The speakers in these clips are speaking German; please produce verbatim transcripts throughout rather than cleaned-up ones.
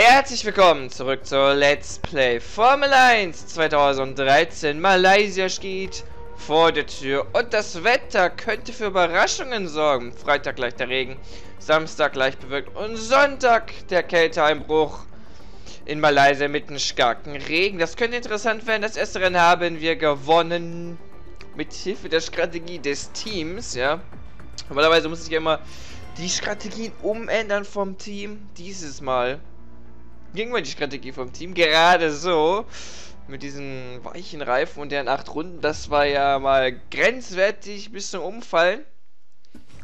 Herzlich willkommen zurück zur Let's Play Formel eins zweitausenddreizehn. Malaysia steht vor der Tür und das Wetter könnte für Überraschungen sorgen. Freitag leicht der Regen, Samstag leicht bewölkt und Sonntag der Kälteeinbruch in Malaysia mit einem starken Regen. Das könnte interessant werden. Das erste Rennen haben wir gewonnen mit Hilfe der Strategie des Teams, ja. Normalerweise muss ich ja immer die Strategien umändern vom Team. Dieses Mal ging mal die Strategie vom Team gerade so mit diesen weichen Reifen und deren acht Runden. Das war ja mal grenzwertig bis zum Umfallen.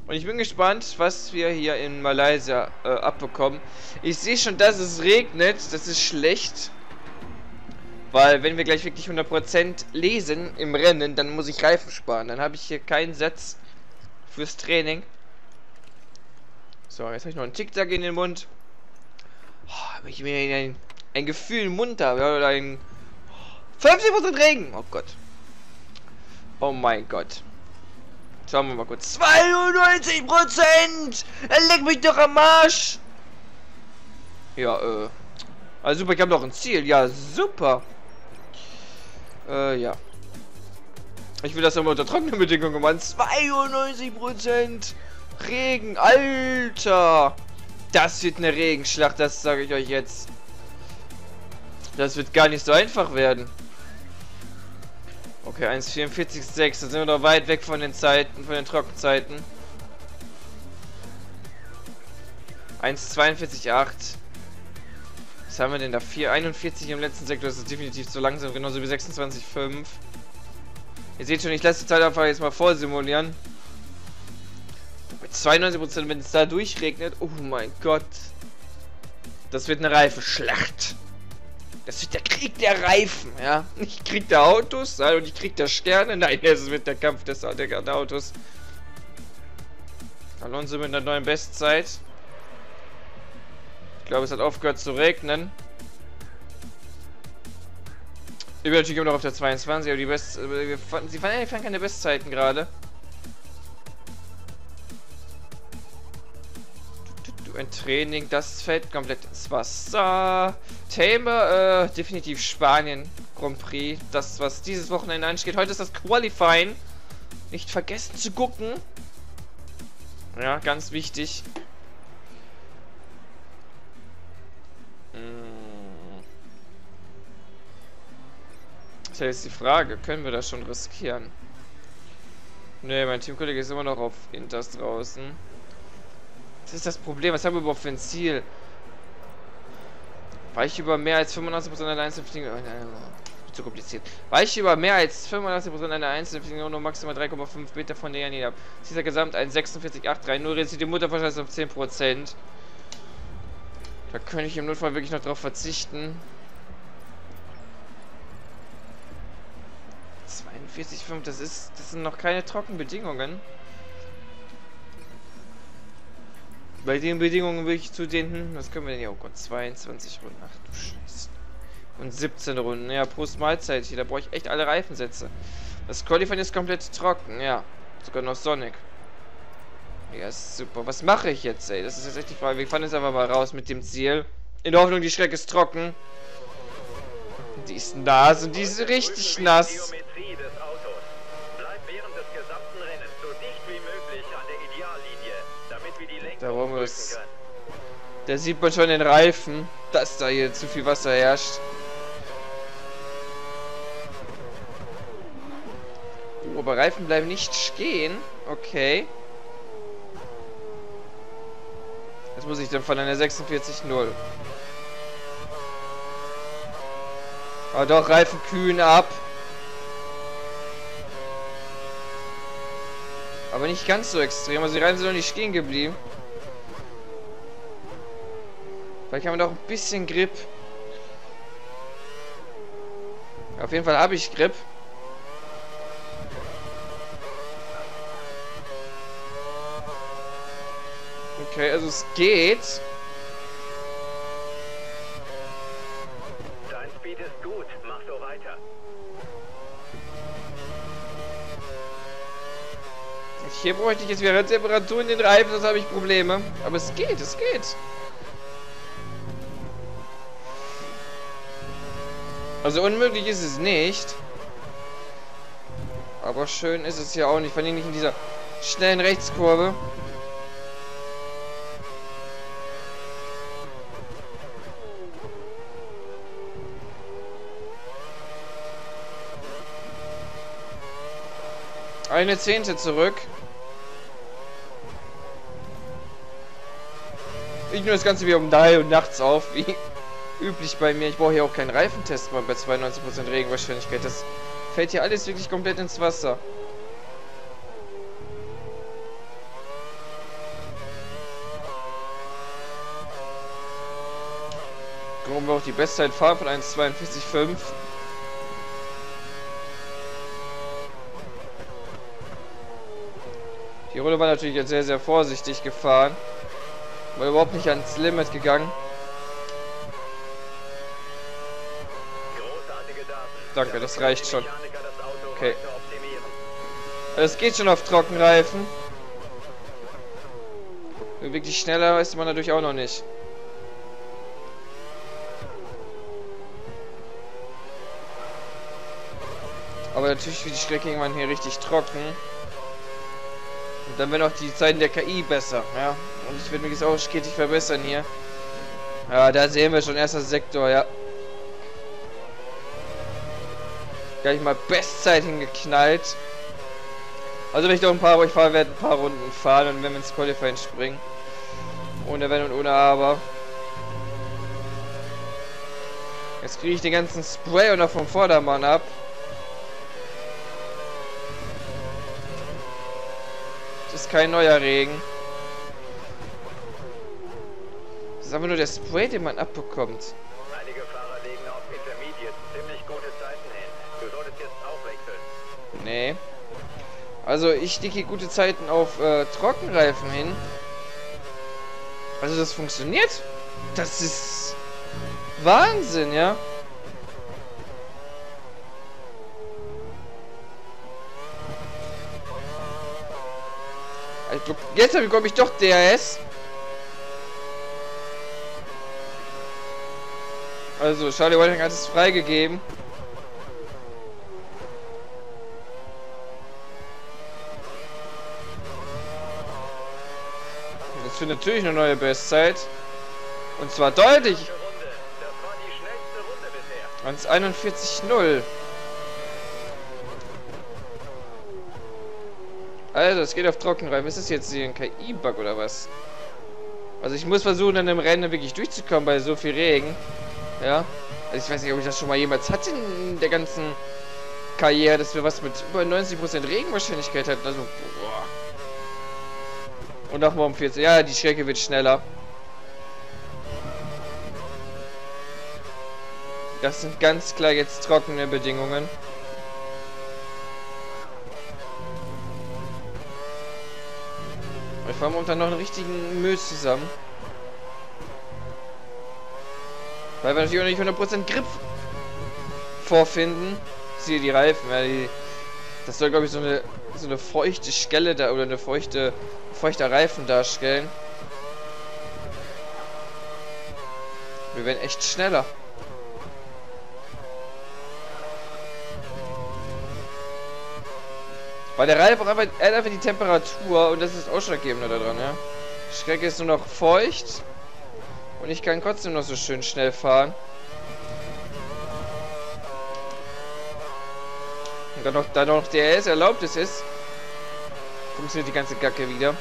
Und ich bin gespannt, was wir hier in Malaysia äh, abbekommen. Ich sehe schon, dass es regnet. Das ist schlecht, weil wenn wir gleich wirklich hundert Prozent lesen im Rennen, dann muss ich Reifen sparen. Dann habe ich hier keinen Satz fürs Training. So, jetzt habe ich noch einen Tic-Tac in den Mund. Oh, wenn ich mir ein, ein Gefühl im Mund habe, oder ein fünfzig Prozent Regen. Oh Gott. Oh mein Gott. Schauen wir mal kurz. zweiundneunzig Prozent! Er legt mich doch am Arsch! Ja, äh. Also super, ich habe noch ein Ziel. Ja, super. Äh, ja. Ich will das immer unter trockenen Bedingungen machen. zweiundneunzig Prozent Regen. Alter! Das wird eine Regenschlacht, das sage ich euch jetzt. Das wird gar nicht so einfach werden. Okay, eins vierundvierzig sechs, da sind wir noch weit weg von den Zeiten, von den Trockenzeiten. eins zweiundvierzig acht. Was haben wir denn da? vier einundvierzig im letzten Sektor, das ist definitiv zu langsam, genauso wie sechsundzwanzig fünf. Ihr seht schon, ich lasse die Zeit einfach jetzt mal vorsimulieren. zweiundneunzig Prozent, wenn es da durchregnet. Oh mein Gott. Das wird eine Reifenschlacht. Das wird der Krieg der Reifen, ja. Nicht Krieg der Autos, nein, und nicht Krieg der Sterne. Nein, es wird der Kampf des, der, der Autos. Alonso mit einer neuen Bestzeit. Ich glaube, es hat aufgehört zu regnen. Ich bin natürlich immer noch auf der zweiundzwanzig, aber die Best... Wir fanden, sie fanden, fanden keine Bestzeiten gerade. Ein Training, das fällt komplett ins Wasser. Thema, äh, definitiv Spanien Grand Prix. Das, was dieses Wochenende ansteht. Heute ist das Qualifying. Nicht vergessen zu gucken. Ja, ganz wichtig. Das ist ja jetzt die Frage, können wir das schon riskieren? Ne, mein Teamkollege ist immer noch auf Inters draußen. Das ist das Problem. Was haben wir überhaupt für ein Ziel? War ich über mehr als fünfundneunzig Prozent einer einzelnen... Oh, nein, nein, nein. Zu kompliziert. War ich über mehr als fünfundneunzig Prozent einer einzelnen und nur maximal drei Komma fünf Meter von der Janine ab. Dieser Gesamt eins sechsundvierzig acht drei. Nur reduziert die Mutterverschleiß auf zehn Prozent. Da könnte ich im Notfall wirklich noch drauf verzichten. zweiundvierzig Komma fünf, das ist... Das sind noch keine trockenen Bedingungen. Bei den Bedingungen will ich zu den... Was können wir denn hier? Oh Gott, zweiundzwanzig Runden. Ach du Scheiße. Und siebzehn Runden. Ja, Prost Mahlzeit hier. Da brauche ich echt alle Reifensätze. Das Qualifying ist komplett trocken. Ja, sogar noch Sonic. Ja, ist super. Was mache ich jetzt, ey? Das ist jetzt echt die Frage. Wir fahren jetzt einfach mal raus mit dem Ziel. In der Hoffnung, die Strecke ist trocken. Die ist nass und die ist richtig nass. Da wollen wir es. Da sieht man schon den Reifen, dass da hier zu viel Wasser herrscht. Oh, aber Reifen bleiben nicht stehen. Okay. Das muss ich dann von einer sechsundvierzig null. Aber doch, Reifen kühlen ab. Aber nicht ganz so extrem. Also die Reifen sind noch nicht stehen geblieben. Vielleicht haben wir noch ein bisschen Grip. Auf jeden Fall habe ich Grip. Okay, also es geht. Dein Speed ist gut, mach so weiter. Hier bräuchte ich jetzt wieder Temperatur in den Reifen, sonst habe ich Probleme. Aber es geht, es geht. Also unmöglich ist es nicht. Aber schön ist es ja auch nicht. Vor allem nicht in dieser schnellen Rechtskurve. Eine Zehnte zurück. Ich nehme das Ganze wieder um drei und nachts auf, wie üblich bei mir. Ich brauche hier auch keinen Reifentest mal bei zweiundneunzig Prozent Regenwahrscheinlichkeit. Das fällt hier alles wirklich komplett ins Wasser. Warum wir auch die Bestzeit fahren von eins zweiundvierzig fünf. Die Runde war natürlich jetzt sehr, sehr vorsichtig gefahren. War überhaupt nicht ans Limit gegangen. Danke, das reicht schon. Okay. Es geht schon auf Trockenreifen. Wirklich schneller ist man natürlich auch noch nicht. Aber natürlich wird die Strecke irgendwann hier richtig trocken. Und dann werden auch die Zeiten der K I besser, ja. Und ich werde mich jetzt auch stetig verbessern hier. Ja, da sehen wir schon, erster Sektor, ja. Gleich mal Bestzeit hingeknallt. Also wenn ich noch ein paar, aber ich fahre, werde ein paar Runden fahren und wenn wir ins Qualifying springen. Ohne Wenn und ohne Aber. Jetzt kriege ich den ganzen Spray und auch vom Vordermann ab. Ist kein neuer Regen. Das ist aber nur der Spray, den man abbekommt. Einige Fahrer legen auf Intermediate ziemlich gute Zeiten hin. Du solltest jetzt auch wechseln. Nee. Also ich lege gute Zeiten auf äh, Trockenreifen hin. Also das funktioniert. Das ist Wahnsinn, ja. Jetzt bekomme ich doch D R S. Also, Charlie Whiting hat es freigegeben. Jetzt findet natürlich eine neue Bestzeit. Und zwar deutlich. Ganz einundvierzig null. Also, es geht auf Trockenreifen. Ist das jetzt hier ein K I-Bug oder was? Also, ich muss versuchen, an dem Rennen wirklich durchzukommen bei so viel Regen. Ja. Also, ich weiß nicht, ob ich das schon mal jemals hatte in der ganzen Karriere, dass wir was mit über neunzig Prozent Regenwahrscheinlichkeit hatten. Also, boah. Und nochmal um vierzehn. Ja, die Strecke wird schneller. Das sind ganz klar jetzt trockene Bedingungen. Wir fahren momentan noch einen richtigen Müll zusammen. Weil wir natürlich auch nicht hundert Prozent Grip vorfinden. Siehe die Reifen. Ja, die, das soll, glaube ich, so eine, so eine feuchte Stelle da oder eine feuchte, feuchter Reifen darstellen. Wir werden echt schneller. Weil der Reifen einfach, einfach die Temperatur und das ist ausschlaggebender daran, ja. Die Strecke ist nur noch feucht und ich kann trotzdem noch so schön schnell fahren. Und dann noch, da noch D R S erlaubt es ist, funktioniert die ganze Gacke wieder.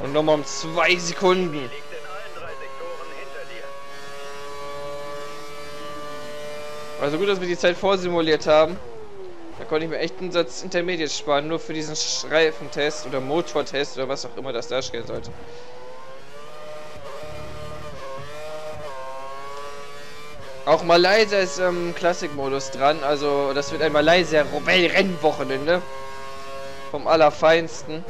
Und nochmal um zwei Sekunden. Also gut, dass wir die Zeit vorsimuliert haben. Da konnte ich mir echt einen Satz Intermediate sparen, nur für diesen Reifentest oder Motortest oder was auch immer das darstellen sollte. Auch Malaysia ist im Classic-Modus dran, also das wird ein Malaysia-Rennwochenende vom Allerfeinsten.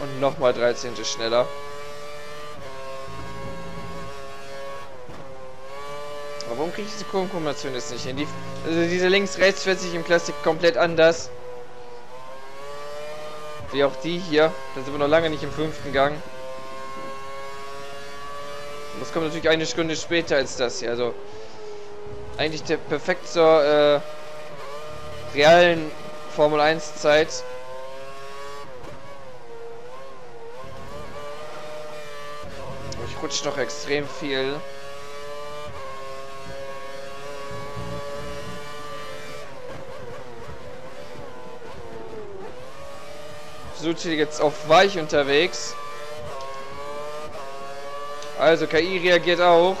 Und nochmal dreizehn schneller. Warum kriege ich diese Kurvenkombination jetzt nicht hin? Die, also diese links-rechts fährt sich im Classic komplett anders. Wie auch die hier. Da sind wir noch lange nicht im fünften Gang. Und das kommt natürlich eine Stunde später als das hier. Also eigentlich der perfekt zur äh, realen Formel eins Zeit. Ich rutsche noch extrem viel. Suchi jetzt auf weich unterwegs. Also K I reagiert auch.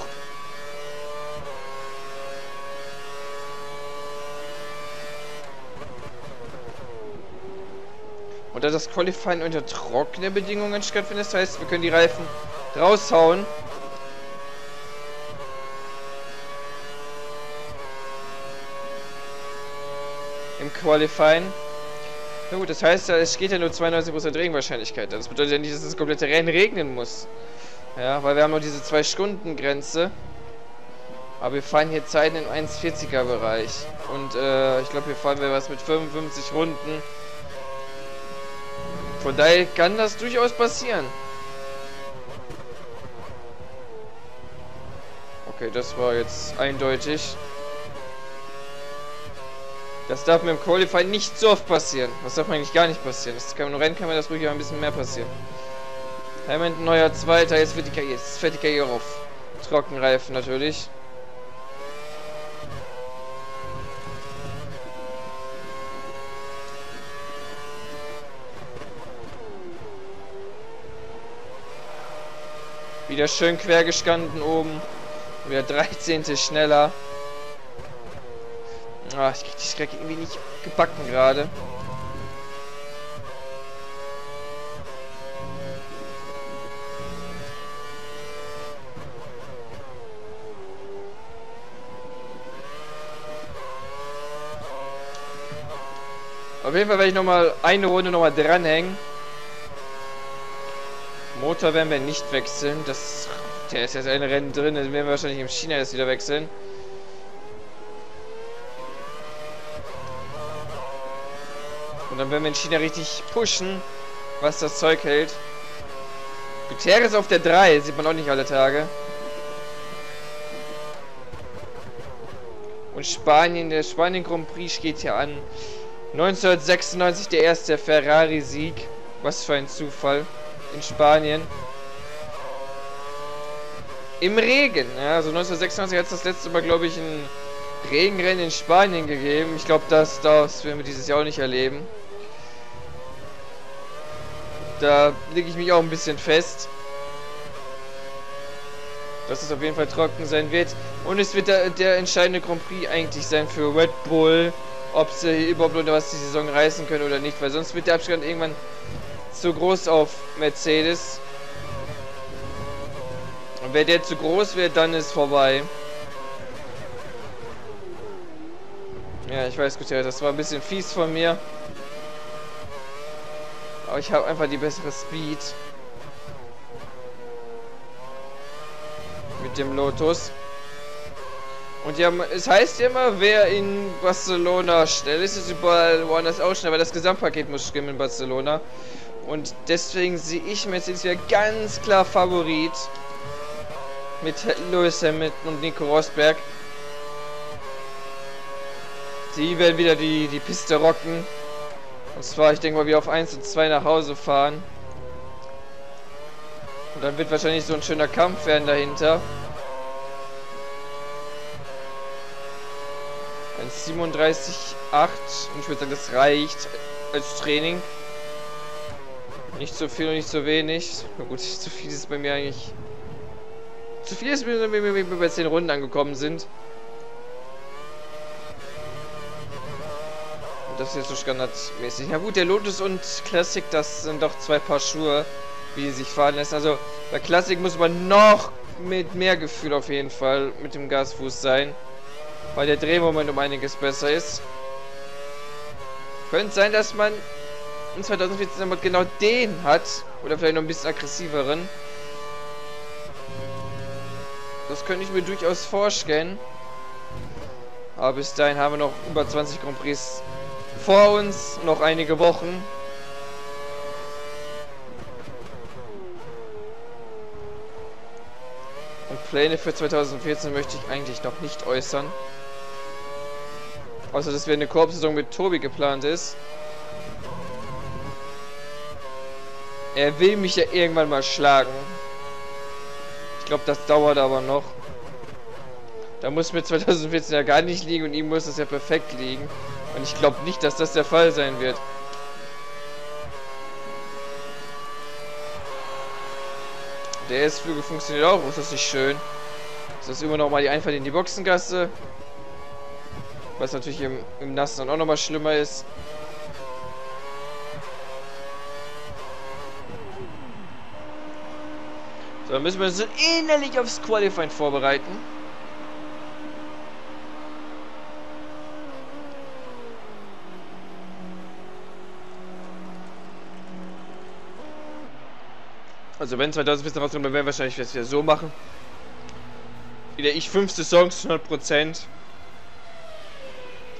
Und da das Qualifying unter trockenen Bedingungen stattfindet, das heißt, wir können die Reifen raushauen. Im Qualifying. Na gut, das heißt, es geht ja nur zweiundneunzig Prozent Regenwahrscheinlichkeit. Das bedeutet ja nicht, dass das komplette Rennen regnen muss. Ja, weil wir haben noch diese zwei-Stunden-Grenze. Aber wir fahren hier Zeiten im eins vierziger-Bereich. Und äh, ich glaube, hier fahren wir was mit fünfundfünfzig Runden. Von daher kann das durchaus passieren. Okay, das war jetzt eindeutig. Das darf mir im Qualifying nicht so oft passieren. Das darf mir eigentlich gar nicht passieren. Das kann, Im Rennen kann mir das ruhig ein bisschen mehr passieren. Hamilton, neuer Zweiter. Jetzt fährt die K I, jetzt fährt die K I auch auf Trockenreifen natürlich. Wieder schön quer gestanden oben. Wieder dreizehnte schneller. Ah, ich krieg die Strecke irgendwie nicht gebacken gerade. Auf jeden Fall werde ich nochmal eine Runde nochmal dranhängen. Motor werden wir nicht wechseln. Das, der ist jetzt ein Rennen drin, den werden wir wahrscheinlich in China jetzt wieder wechseln. Und dann werden wir in China richtig pushen, was das Zeug hält. Gutierrez auf der drei, sieht man auch nicht alle Tage. Und Spanien, der Spanien Grand Prix steht hier an. neunzehnhundertsechsundneunzig der erste Ferrari-Sieg. Was für ein Zufall. In Spanien. Im Regen. Ja, also neunzehnhundertsechsundneunzig hat es das letzte Mal, glaube ich, ein Regenrennen in Spanien gegeben. Ich glaube, das, das werden wir dieses Jahr auch nicht erleben. Da lege ich mich auch ein bisschen fest, dass es auf jeden Fall trocken sein wird. Und es wird der, der entscheidende Grand Prix eigentlich sein für Red Bull, ob sie überhaupt noch was die Saison reißen können oder nicht, weil sonst wird der Abstand irgendwann zu groß auf Mercedes. Und wenn der zu groß wird, dann ist vorbei. Ja, ich weiß, gut, ja, das war ein bisschen fies von mir. Aber ich habe einfach die bessere Speed. Mit dem Lotus. Und ja, es heißt immer, wer in Barcelona schnell ist, ist überall woanders auch schnell, weil das Gesamtpaket muss stimmen in Barcelona. Und deswegen sehe ich Mercedes wieder ganz klar Favorit. Mit Lewis Hamilton und Nico Rosberg. Die werden wieder die, die Piste rocken. Und zwar, ich denke mal, wir auf eins und zwei nach Hause fahren. Und dann wird wahrscheinlich so ein schöner Kampf werden dahinter. eins Komma drei sieben acht. Und ich würde sagen, das reicht als Training. Nicht zu viel und nicht zu wenig. Na gut, zu viel ist bei mir eigentlich... Zu viel ist, wenn wir bei zehn Runden angekommen sind. Das ist jetzt so standardmäßig. Na gut, der Lotus und Classic, das sind doch zwei Paar Schuhe, wie die sich fahren lassen. Also bei Classic muss man noch mit mehr Gefühl auf jeden Fall mit dem Gasfuß sein, weil der Drehmoment um einiges besser ist. Könnte sein, dass man in zweitausendvierzehn genau den hat oder vielleicht noch ein bisschen aggressiveren. Das könnte ich mir durchaus vorstellen. Aber bis dahin haben wir noch über zwanzig Grand Prix vor uns, noch einige Wochen. Und Pläne für zweitausendvierzehn möchte ich eigentlich noch nicht äußern. Außer, dass wir eine Koop-Saison mit Tobi geplant ist. Er will mich ja irgendwann mal schlagen. Ich glaube, das dauert aber noch. Da muss mir zweitausendvierzehn ja gar nicht liegen und ihm muss das ja perfekt liegen. Und ich glaube nicht, dass das der Fall sein wird. Der S-Flügel funktioniert auch, ist das nicht schön? Ist das immer noch mal die Einfahrt in die Boxengasse? Was natürlich im, im Nassen dann auch nochmal schlimmer ist. So, dann müssen wir uns so innerlich aufs Qualifying vorbereiten. Also wenn zweitausendvierzehn rauskommt, dann werden wir wahrscheinlich das wieder so machen. Wieder ich fünfte Songs, hundert Prozent.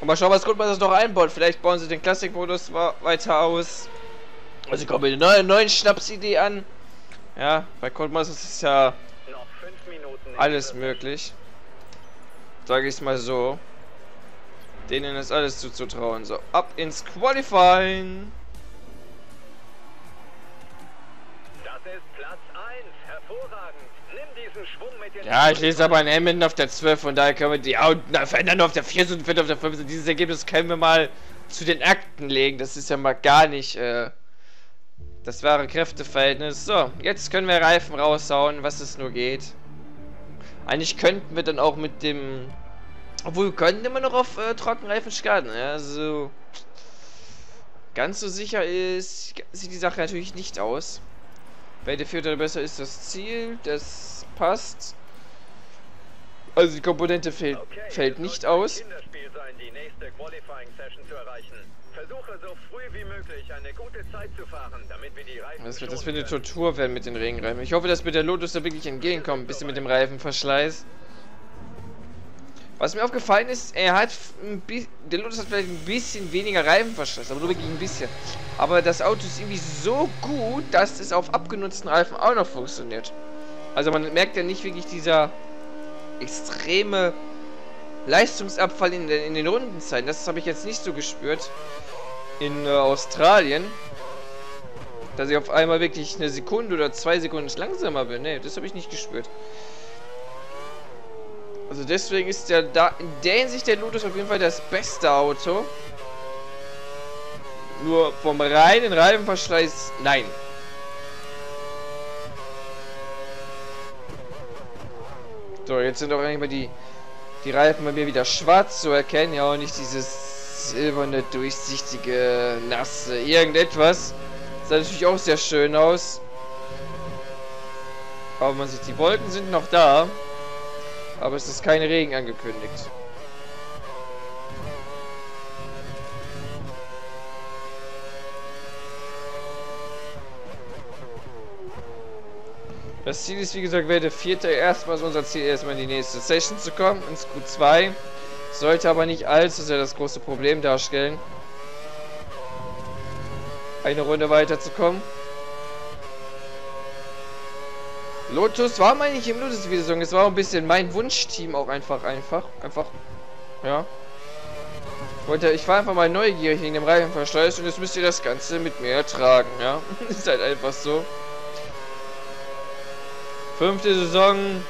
Und mal schauen, was gut man das noch einbaut. Vielleicht bauen sie den Classic-Modus weiter aus. Also kommen wir mit einer neuen Schnapsidee an. Ja, bei Codemasters ist ja alles möglich. Sage ich es mal so. Denen ist alles zuzutrauen. So, ab ins Qualifying. Das ist Platz eins. Hervorragend. Ja, ich lese aber einen Hamilton auf der zwölf und daher können wir die Fernando auf der vier und Vettel auf der fünf. Dieses Ergebnis können wir mal zu den Akten legen. Das ist ja mal gar nicht äh, das wahre Kräfteverhältnis. So, jetzt können wir Reifen raushauen, was es nur geht. Eigentlich könnten wir dann auch mit dem... Obwohl, wir könnten immer noch auf äh, Trockenreifen starten. Also, ganz so sicher ist, sieht die Sache natürlich nicht aus. Wer der Vierte oder besser ist das Ziel, das passt. Also die Komponente fehlt, okay, fällt nicht aus. Kinderspiel sein, die nächste Qualifying-Session zu erreichen. Versuche so früh wie möglich eine gute Zeit zu fahren, damit wir die Reifen. Das wird das für eine Tortur werden mit den Regenreifen. Ich hoffe, dass mit der Lotus da wirklich entgegenkommt, ein bisschen mit dem Reifenverschleiß. Was mir aufgefallen ist, er hat ein bisschen, der Lotus hat vielleicht ein bisschen weniger Reifenverschleiß, aber nur wirklich ein bisschen. Aber das Auto ist irgendwie so gut, dass es auf abgenutzten Reifen auch noch funktioniert. Also man merkt ja nicht wirklich dieser extreme Leistungsabfall in, in den Rundenzeiten. Das habe ich jetzt nicht so gespürt in äh, Australien, dass ich auf einmal wirklich eine Sekunde oder zwei Sekunden langsamer bin. Ne, das habe ich nicht gespürt. Also deswegen ist der da in der Hinsicht der Lotus auf jeden Fall das beste Auto. Nur vom reinen Reifenverschleiß, nein. So, jetzt sind auch eigentlich mal die, die Reifen bei mir wieder schwarz zu erkennen. Ja, und nicht dieses silberne, durchsichtige, nasse, irgendetwas. Sah natürlich auch sehr schön aus. Aber man sieht, die Wolken sind noch da. Aber es ist kein Regen angekündigt. Das Ziel ist, wie gesagt, wäre der vierte. Erstmal ist unser Ziel, erstmal in die nächste Session zu kommen, ins Q zwei. Sollte aber nicht allzu sehr das große Problem darstellen, eine Runde weiterzukommen. Lotus war mal nicht im Lotus-Video, es war ein bisschen mein Wunschteam auch einfach, einfach, einfach, ja. Wollte, ich war einfach mal neugierig wegen dem Reifenverschleiß und jetzt müsst ihr das Ganze mit mir ertragen, ja. Ist halt einfach so. Fünfte Saison.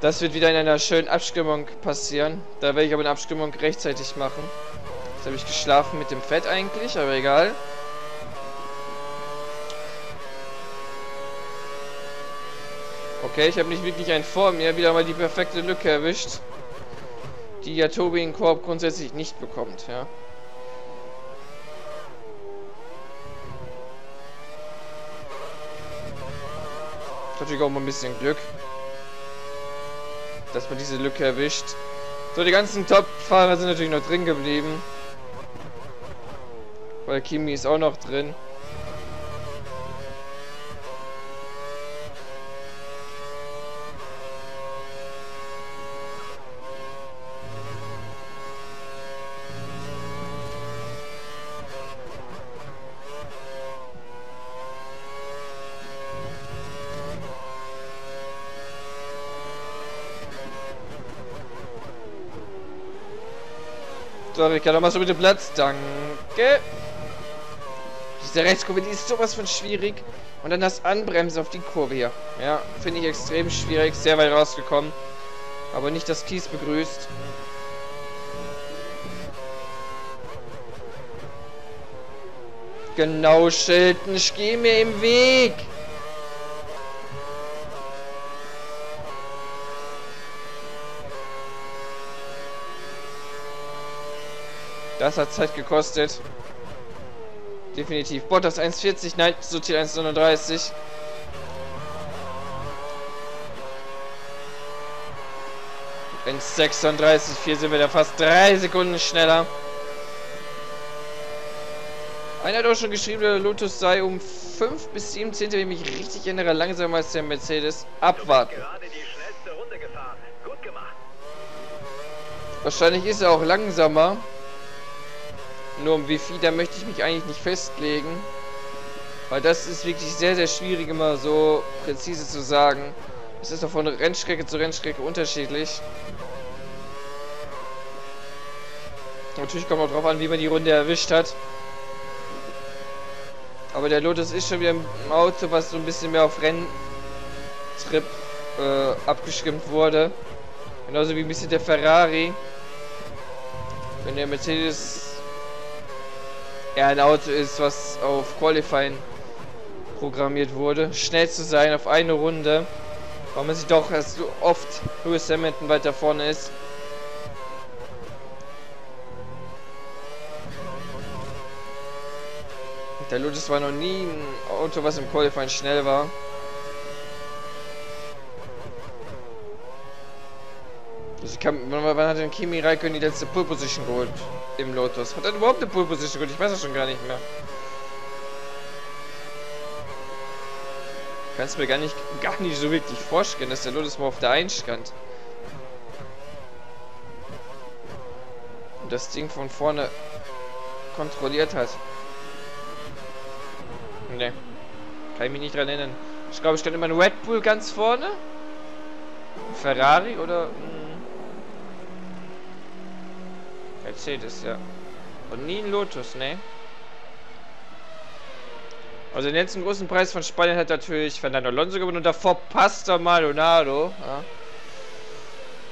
Das wird wieder in einer schönen Abstimmung passieren. Da werde ich aber eine Abstimmung rechtzeitig machen. Jetzt habe ich geschlafen mit dem Fett eigentlich, aber egal. Okay, ich habe nicht wirklich einen vor mir, wieder mal die perfekte Lücke erwischt, die ja Tobi in Korb grundsätzlich nicht bekommt, ja. Ich hatte natürlich auch mal ein bisschen Glück, dass man diese Lücke erwischt. So, die ganzen Top-Fahrer sind natürlich noch drin geblieben, weil Kimi ist auch noch drin. Victor Ricciardo, machst du bitte Platz? Danke. Diese Rechtskurve, die ist sowas von schwierig. Und dann das Anbremsen auf die Kurve hier. Ja, finde ich extrem schwierig. Sehr weit rausgekommen. Aber nicht das Kies begrüßt. Genau, Schilden, steh mir im Weg. Das hat Zeit gekostet. Definitiv. Bottas eins vierzig, nein, sortiert eins neununddreißig. eins sechsunddreißig, hier sind wir da fast drei Sekunden schneller. Einer hat auch schon geschrieben, der Lotus sei um fünf bis sieben Zehntel, wenn ich mich richtig erinnere, langsamer als der Mercedes. Abwarten. Wahrscheinlich ist er auch langsamer. Nur um wie viel, da möchte ich mich eigentlich nicht festlegen. Weil das ist wirklich sehr, sehr schwierig, immer so präzise zu sagen. Es ist auch von Rennstrecke zu Rennstrecke unterschiedlich. Natürlich kommt auch drauf an, wie man die Runde erwischt hat. Aber der Lotus ist schon wieder im Auto, was so ein bisschen mehr auf Renntrip äh, abgestimmt wurde. Genauso wie ein bisschen der Ferrari. Wenn der Mercedes eher ein Auto ist, was auf Qualifying programmiert wurde. Schnell zu sein auf eine Runde. Weil man sieht doch, dass so oft Lewis Hamilton weiter vorne ist. Der Lotus war noch nie ein Auto, was im Qualifying schnell war. Also kann, wann, wann hat denn Kimi Räikkönen die letzte Pole Position geholt im Lotus? Hat er überhaupt eine Pole Position geholt? Ich weiß das schon gar nicht mehr. Kannst mir gar nicht, gar nicht so wirklich vorstellen, dass der Lotus mal auf der eins stand. Und das Ding von vorne kontrolliert hat. Ne, kann ich mich nicht dran erinnern. Ich glaube, ich stand immer ein Red Bull ganz vorne. Ferrari oder mh, Mercedes, ja. Und nie ein Lotus, ne? Also den letzten großen Preis von Spanien hat natürlich Fernando Alonso gewonnen und davor Pastor Maldonado. Ja.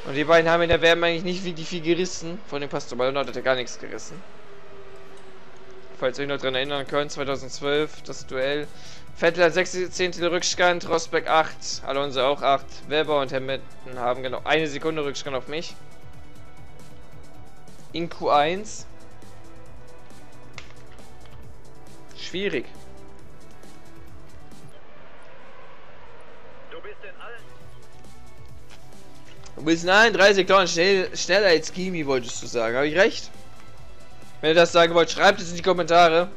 Und die beiden haben in der W M eigentlich nicht wirklich viel gerissen. Von dem Pastor Maldonado hat er gar nichts gerissen. Falls ihr euch noch daran erinnern könnt, zweitausendzwölf, das Duell. Vettel hat sechs Zehntel Rückstand, Rosberg acht, Alonso auch acht, Webber und Hamilton haben genau eine Sekunde Rückstand auf mich. In Q eins. Schwierig. Du bist in allen... Du bist in allen drei Sektoren schnell, schneller als Kimi, wolltest du sagen. Habe ich recht? Wenn ihr das sagen wollt, schreibt es in die Kommentare.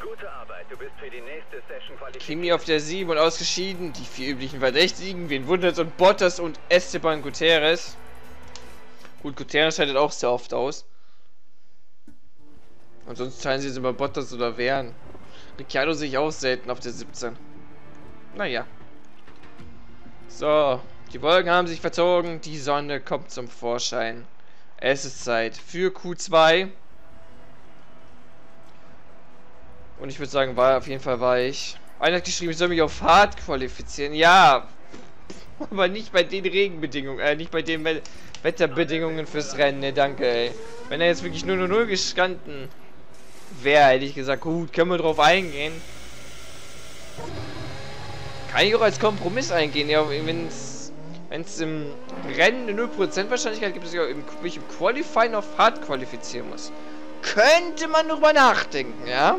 Gute Arbeit, du bist für die nächste Session qualifiziert. Kimi auf der sieben und ausgeschieden. Die vier üblichen Verdächtigen, wen wundert's, und Bottas und Esteban Gutierrez. Gut, Gutierrez schaltet auch sehr oft aus. Und sonst teilen sie es über Bottas oder Wern. Ricciardo sehe ich auch selten auf der siebzehn. Naja. So. Die Wolken haben sich verzogen, die Sonne kommt zum Vorschein. Es ist Zeit für Q zwei. Und ich würde sagen, war auf jeden Fall weich. Einer hat geschrieben, ich soll mich auf hart qualifizieren. Ja, aber nicht bei den Regenbedingungen, äh, nicht bei den We Wetterbedingungen fürs Rennen. Ne, danke, ey. Wenn er jetzt wirklich nur null null gestanden wäre, hätte ich gesagt, gut, können wir drauf eingehen. Kann ich auch als Kompromiss eingehen, ja, wenn es... Wenn es im Rennen eine null Prozent Wahrscheinlichkeit gibt, dass ich mich im Qualifying auf hart qualifizieren muss, könnte man darüber nachdenken, ja?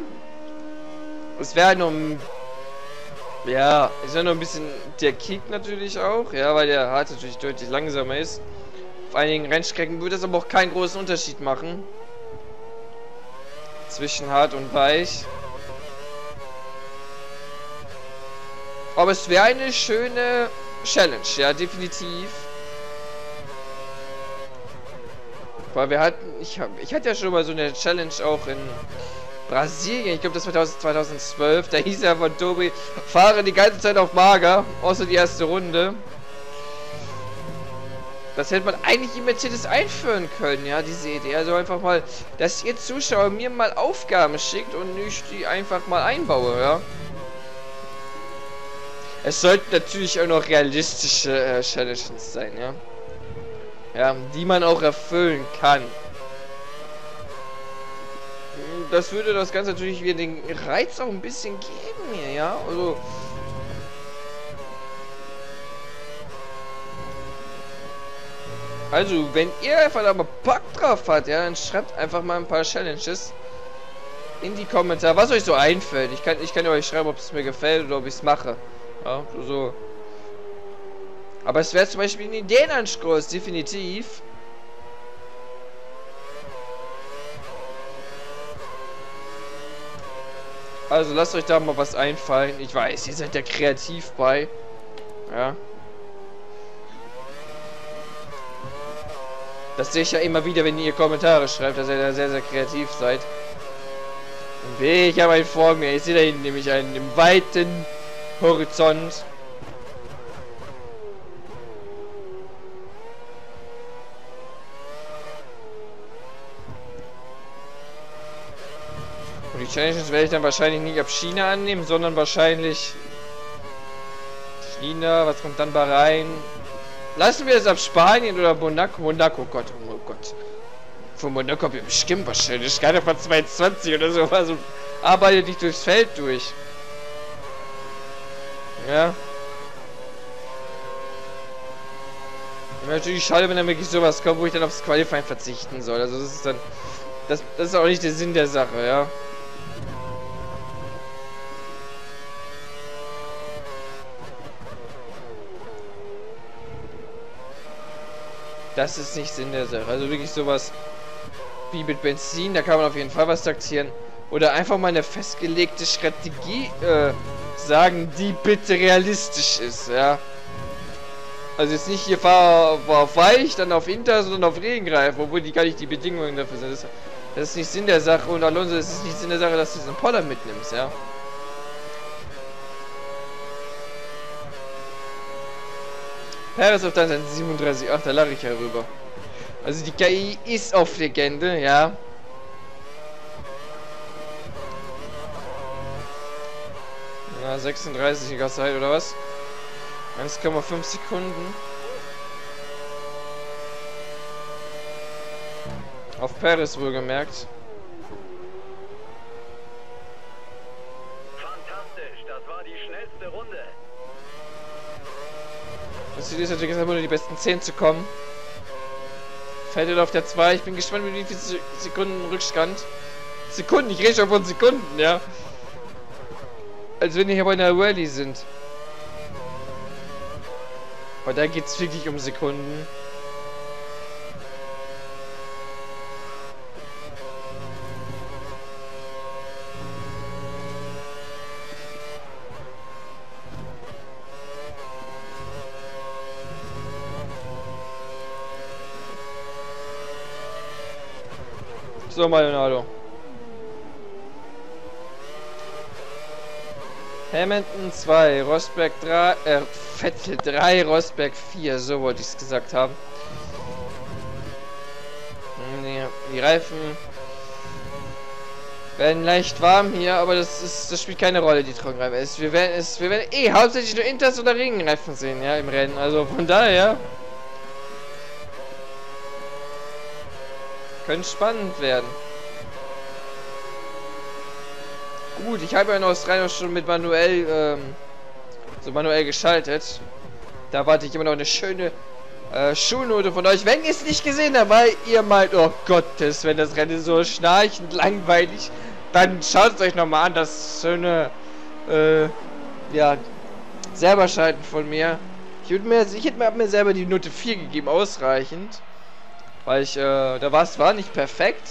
Es wäre noch ein... Ja, es wäre noch ein bisschen der Kick natürlich auch, ja, weil der hart natürlich deutlich langsamer ist. Auf einigen Rennstrecken würde das aber auch keinen großen Unterschied machen. Zwischen hart und weich. Aber es wäre eine schöne... Challenge, ja, definitiv. Weil wir hatten, ich habe, ich hatte ja schon mal so eine Challenge auch in Brasilien, ich glaube das war zweitausendzwölf, da hieß ja von Tobi, fahre die ganze Zeit auf mager, außer die erste Runde. Das hätte man eigentlich im Mercedes einführen können, ja, diese Idee. Also einfach mal, dass ihr Zuschauer mir mal Aufgaben schickt und ich die einfach mal einbaue, ja. Es sollten natürlich auch noch realistische äh, Challenges sein, ja. Ja, die man auch erfüllen kann. Das würde das Ganze natürlich wieder den Reiz auch ein bisschen geben hier, ja. Also... Also, wenn ihr einfach da mal Bock drauf habt, ja, dann schreibt einfach mal ein paar Challenges in die Kommentare, was euch so einfällt. Ich kann, ich kann euch schreiben, ob es mir gefällt oder ob ich es mache. Ja, so. Aber es wäre zum Beispiel ein Ideenanstoß, definitiv. Also, lasst euch da mal was einfallen. Ich weiß, ihr seid ja kreativ bei. Ja. Das sehe ich ja immer wieder, wenn ihr Kommentare schreibt, dass ihr da sehr, sehr kreativ seid. Und ich habe einen vor mir. Ich sehe da hinten nämlich einen im weiten Horizont. Und die Challenges werde ich dann wahrscheinlich nicht ab China annehmen, sondern wahrscheinlich China, was kommt dann Bahrain? Lassen wir es ab Spanien oder Monaco. Monaco, Gott, oh Gott. Von Monaco bin ich bestimmt wahrscheinlich. Keiner von zweiundzwanzig oder so. Also arbeitet nicht durchs Feld durch. Ja. Natürlich schade, wenn dann wirklich sowas kommt, wo ich dann aufs Qualifying verzichten soll. Also das ist dann... Das, das ist auch nicht der Sinn der Sache, ja. Das ist nicht Sinn der Sache. Also wirklich sowas wie mit Benzin, da kann man auf jeden Fall was taktieren. Oder einfach mal eine festgelegte Strategie äh, sagen, die bitte realistisch ist, ja. Also jetzt nicht hier fahr auf Weich, dann auf Inter, sondern auf Regengreifen, obwohl die gar nicht die Bedingungen dafür sind. Das, das ist nicht Sinn der Sache. Und Alonso, es ist nicht Sinn der Sache, dass du diesen Poller mitnimmst, ja. Perez auf dann sein siebenunddreißig, ach, da lache ich herüber. Also die K I ist auf Legende, ja. Na, sechsunddreißig in der Zeit, oder was? eins Komma fünf Sekunden. Auf Perez wohlgemerkt. Fantastisch, das war die schnellste Runde. Das Ziel ist natürlich nur in die besten zehn zu kommen. Vettel auf der zwei. Ich bin gespannt, wie viele Sekunden Rückstand. Sekunden, ich rede schon von Sekunden, ja. Als wenn wir hier bei einer Rallye sind. Aber da geht es wirklich um Sekunden. So, Maldonado. Hamilton zwei, Rosberg drei, äh, Vettel drei, Rosberg vier, so wollte ich es gesagt haben. Die Reifen werden leicht warm hier, aber das ist, das spielt keine Rolle, die Trockenreifen. Es, wir werden es, wir werden eh hauptsächlich nur Inters oder Regenreifen sehen, ja, im Rennen. Also von daher... Können spannend werden. Gut, ich habe ja in Australien auch schon mit manuell ähm, so manuell geschaltet. Da warte ich immer noch eine schöne äh, Schulnote von euch. Wenn ihr es nicht gesehen habt, weil ihr meint, oh Gottes, wenn das Rennen so schnarchend langweilig, dann schaut es euch nochmal an, das schöne äh, ja, selber schalten von mir. Ich würde mir, ich hätte mir, mir selber die Note vier gegeben, ausreichend. Weil ich, äh, da war es war nicht perfekt.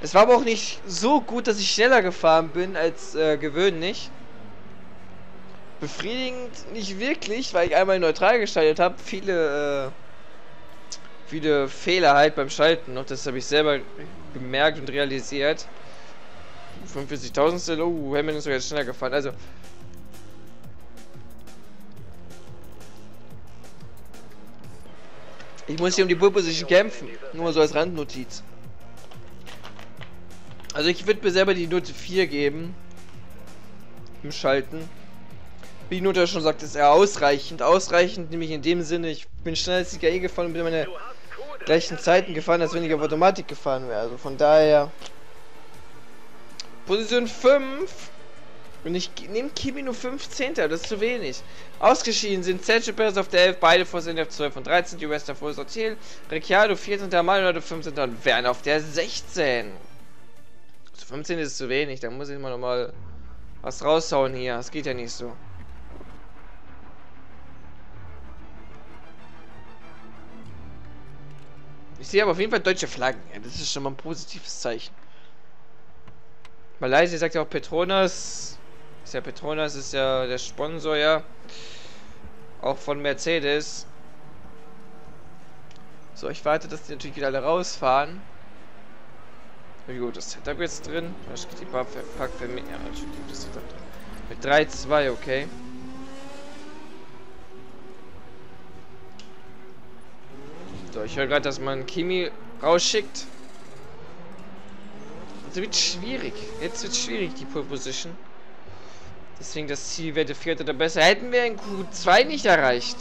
Es war aber auch nicht so gut, dass ich schneller gefahren bin als äh, gewöhnlich. Befriedigend nicht wirklich, weil ich einmal neutral geschaltet habe. Viele, äh, viele Fehler halt beim Schalten noch. Das habe ich selber gemerkt und realisiert. fünfundvierzigtausendstel, oh, Hamilton ist sogar jetzt schneller gefahren. Also... Ich muss hier um die Pole Position kämpfen. Nur mal so als Randnotiz. Also ich würde mir selber die Note vier geben. Im Schalten. Wie die Note schon sagt, ist eher ausreichend. Ausreichend nämlich in dem Sinne, ich bin schneller als die K I gefahren und bin meine gleichen Zeiten gefahren, als wenn ich auf Automatik gefahren wäre. Also von daher... Position fünf. Und ich nehme Kimi nur fünfzehnten Das ist zu wenig. Ausgeschieden sind Sergio Perez auf der elf, beide vor Senna auf zwölf und dreizehn, die Wester vor Sortiel, Ricciardo vierzehn, Maldonado fünfzehnten und Werner auf der sechzehn. Also fünfzehn ist zu wenig, da muss ich mal nochmal was raushauen hier. Das geht ja nicht so. Ich sehe aber auf jeden Fall deutsche Flaggen. Ja, das ist schon mal ein positives Zeichen. Malaysia sagt ja auch Petronas. Ist ja Petronas, ist ja der Sponsor, ja. Auch von Mercedes. So, ich warte, dass die natürlich wieder alle rausfahren. Wie gut, das Setup jetzt drin. Das geht die Pack für mich. Ja, natürlich gibt das Setup drin. Mit drei zwei, okay. So, ich höre gerade, dass man Kimi rausschickt. Jetzt wird schwierig. Jetzt wird schwierig, die Pole Position. Deswegen das Ziel wäre der vierte oder besser. Hätten wir in Q zwei nicht erreicht.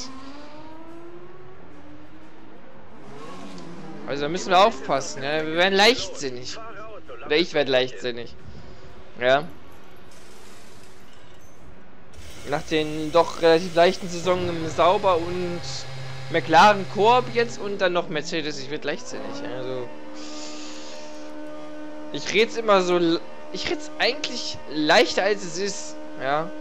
Also da müssen wir aufpassen. Ja? Wir werden leichtsinnig. Oder ich werde leichtsinnig. Ja. Nach den doch relativ leichten Saisonen im Sauber und McLaren Korb jetzt und dann noch Mercedes. Ich werde leichtsinnig. Also. Ich red's immer so... Ich red's eigentlich leichter, als es ist. Ja.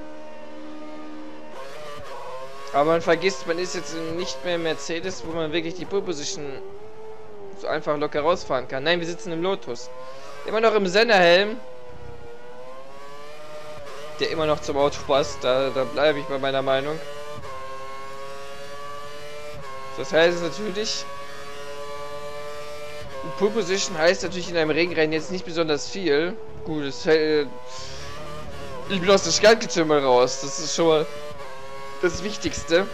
Aber man vergisst, man ist jetzt nicht mehr im Mercedes, wo man wirklich die Pole Position so einfach locker rausfahren kann. Nein, wir sitzen im Lotus. Immer noch im Senna-Helm. Der immer noch zum Auto passt. Da, da bleibe ich bei meiner Meinung. Das heißt natürlich... Pole Position heißt natürlich in einem Regenrennen jetzt nicht besonders viel. Gut, es fällt. Ich bin aus dem Skaltgetümmel raus. Das ist schon mal das Wichtigste.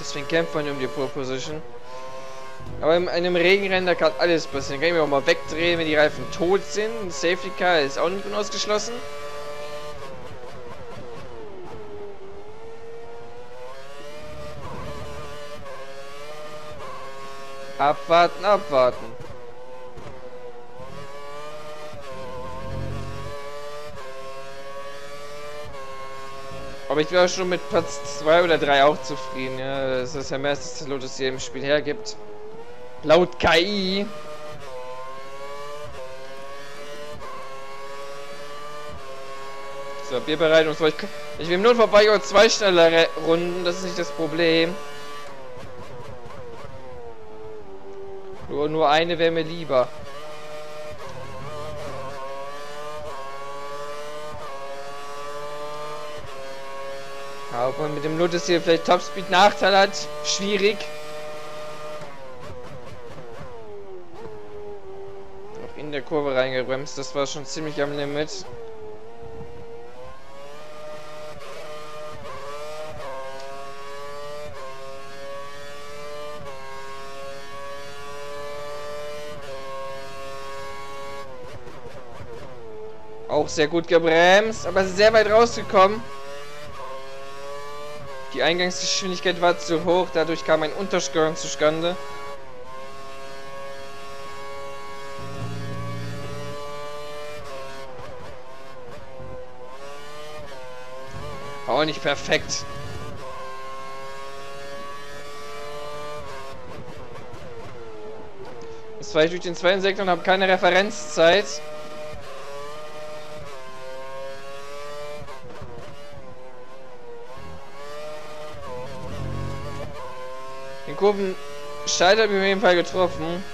Deswegen kämpft man um die Pole Position. Aber in einem Regenrennen, da kann alles passieren. Da kann ich mir auch mal wegdrehen, wenn die Reifen tot sind. Ein Safety Car ist auch nicht unausgeschlossen. Abwarten, abwarten. Aber ich wäre schon mit Platz zwei oder drei auch zufrieden. Ja? Das ist ja mehr, als das Lotus hier im Spiel hergibt. Laut K I. So, wir bereiten uns vor. Ich will nur vorbei und zwei schnellere Runden. Das ist nicht das Problem. Nur, nur eine wäre mir lieber. Ja, ob man mit dem Lotus hier vielleicht Topspeed Nachteil hat, schwierig. Noch in der Kurve reingebremst, das war schon ziemlich am Limit. Auch sehr gut gebremst, aber sehr weit rausgekommen. Die Eingangsgeschwindigkeit war zu hoch, dadurch kam ein Untersprung zustande. Auch nicht perfekt. Jetzt war ich durch den zweiten Sektor und habe keine Referenzzeit. Kurven Schalter habe ich auf jeden Fall getroffen.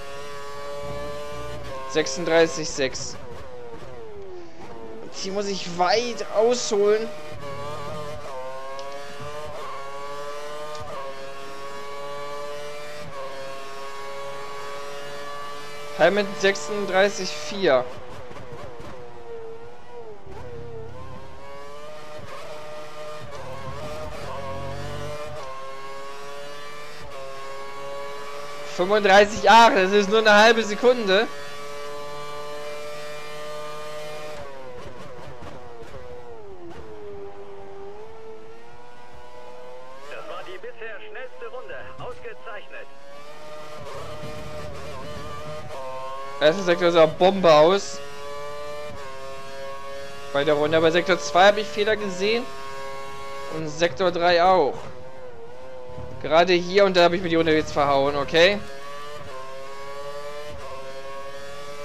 sechsunddreißig Komma sechs. Hier muss ich weit ausholen. Hamilton sechsunddreißig Komma vier. fünfunddreißig Jahre, das ist nur eine halbe Sekunde. Das war die bisher schnellste Runde, ausgezeichnet. Erster Sektor sah Bombe aus. Bei der Runde, aber Sektor zwei habe ich Fehler gesehen. Und Sektor drei auch. Gerade hier und da habe ich mir die Runde jetzt verhauen, okay?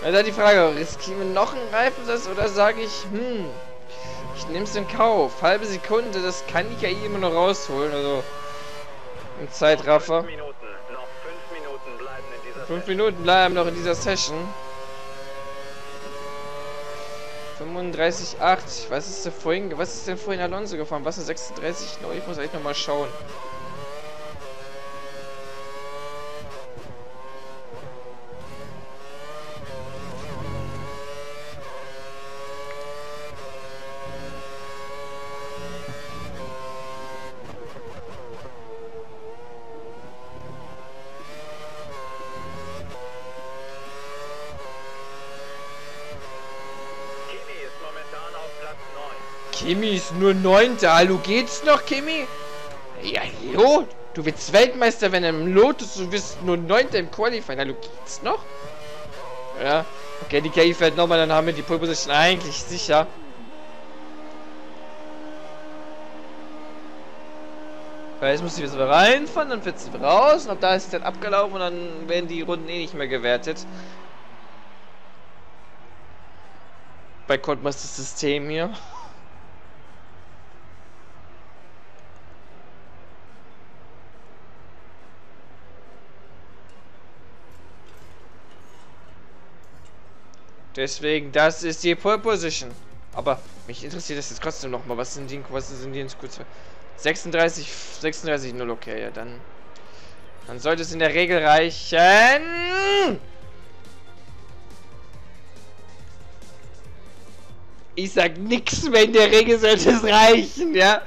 Also die Frage, riskieren wir noch einen Reifensatz oder sage ich, hm, ich nehme es in Kauf. Halbe Sekunde, das kann die K I immer noch rausholen, also im Zeitraffer. Fünf Minuten, noch fünf Minuten bleiben in dieser Fünf Minuten bleiben noch in dieser Session. fünfunddreißig Komma acht. Was ist denn vorhin? Was ist denn vorhin Alonso gefahren? Was ist sechsunddreißig? No, ich muss echt nochmal schauen. Kimi ist nur neunter. Hallo, geht's noch, Kimi? Ja, hallo? Du wirst Weltmeister, wenn er im Lotus, du wirst nur neunter im Qualifying. Hallo, geht's noch? Ja. Okay, die K I fährt nochmal, dann haben wir die Pole Position eigentlich sicher. Weil jetzt muss ich wieder reinfahren, dann fährt sie raus. Und ab da ist es dann abgelaufen und dann werden die Runden eh nicht mehr gewertet. Bei Codemasters System hier. Deswegen, das ist die Pole Position. Aber mich interessiert das jetzt trotzdem nochmal. Was sind die, was sind die in Q zwei? sechsunddreißig, sechsunddreißig null, okay, ja, dann. Dann sollte es in der Regel reichen. Ich sag nix mehr, in der Regel sollte es reichen, ja.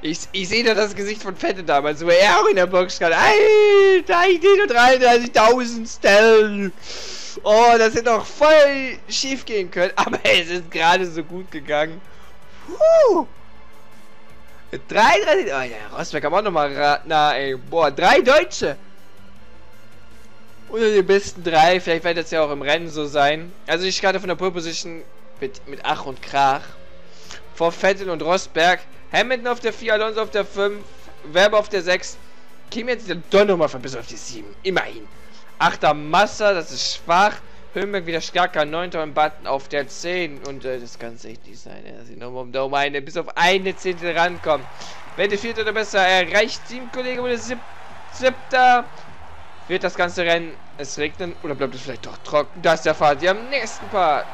Ich, ich sehe da das Gesicht von Vettel damals, wo er auch in der Box stand. Alter, ich sehe nur dreiunddreißigtausend Stellen. Oh, das hätte auch voll schief gehen können. Aber es ist gerade so gut gegangen. Puh. dreiunddreißig. Oh ja, Rosberg kam auch nochmal. Na ey, boah, drei Deutsche. Unter den besten drei. Vielleicht wird das ja auch im Rennen so sein. Also ich starte von der Pole Position mit, mit Ach und Krach. Vor Vettel und Rosberg. Hamilton auf der vier, Alonso auf der fünf, Webber auf der sechs. Kimi jetzt dann doch nochmal verbessert auf die sieben. Immerhin. achter Massa, das ist schwach. Hülkenberg wieder stärker. neunter und Button auf der zehn. Und äh, das kann es echt nicht sein. Dass ich nochmal um Daumen eine, bis auf eine Zehntel rankommen. Wenn der vierte oder besser erreicht, Teamkollege oder siebter, wird das ganze Rennen es regnen oder bleibt es vielleicht doch trocken? Das erfahrt ihr am nächsten Part.